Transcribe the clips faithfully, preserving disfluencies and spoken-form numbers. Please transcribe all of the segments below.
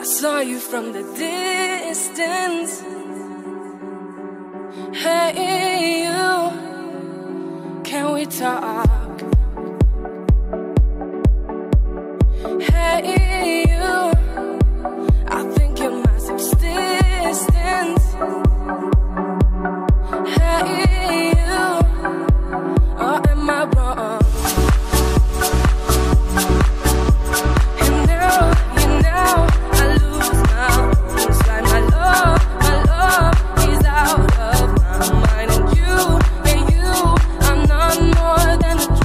I saw you from the distance. Hey, you, can we talk? Hey, you, I think you're my subsistence. Hey, you, or am I wrong? Out of my mind, and you, and you, I'm not more than a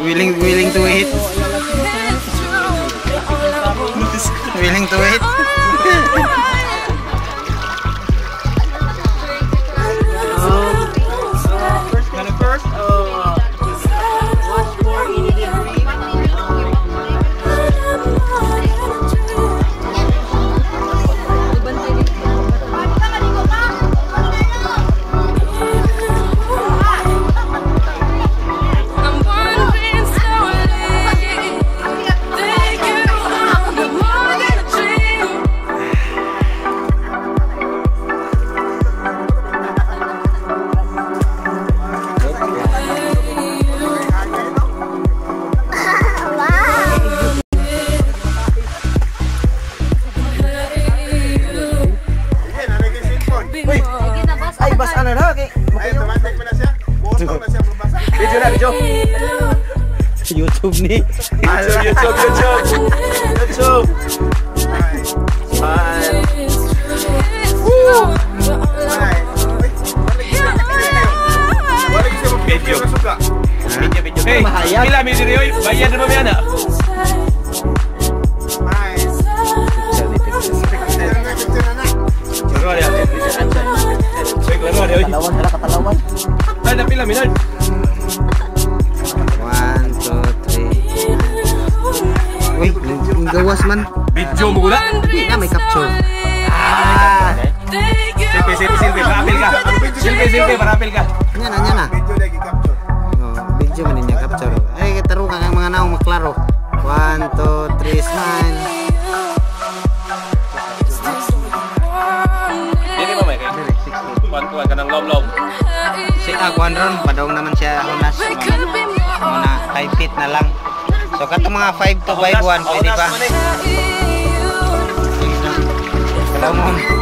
willing, willing to wait. Willing to wait. YouTube nih. Halo YouTube, YouTube, YouTube. Bye. Video. Hey, bilang video ini bayar berapa biaya? Gawas man. Video mo gula? Hindi na, may capture. Ah! Silpe, silpe, silpe, parapil ka. Silpe, silpe, parapil ka. Yan na, yan na. Video lagi capture. Video man niya capture. Ay, taro ka ng mga naong maklaro. One, two, three, smile. Hindi mo may kayo. Kuhan-kuhan ka ng lom-lom. Si Aguan ron, padong naman siya unas. Muna, five feet na lang. So katong mga five to five one, pwede ba? Salamat.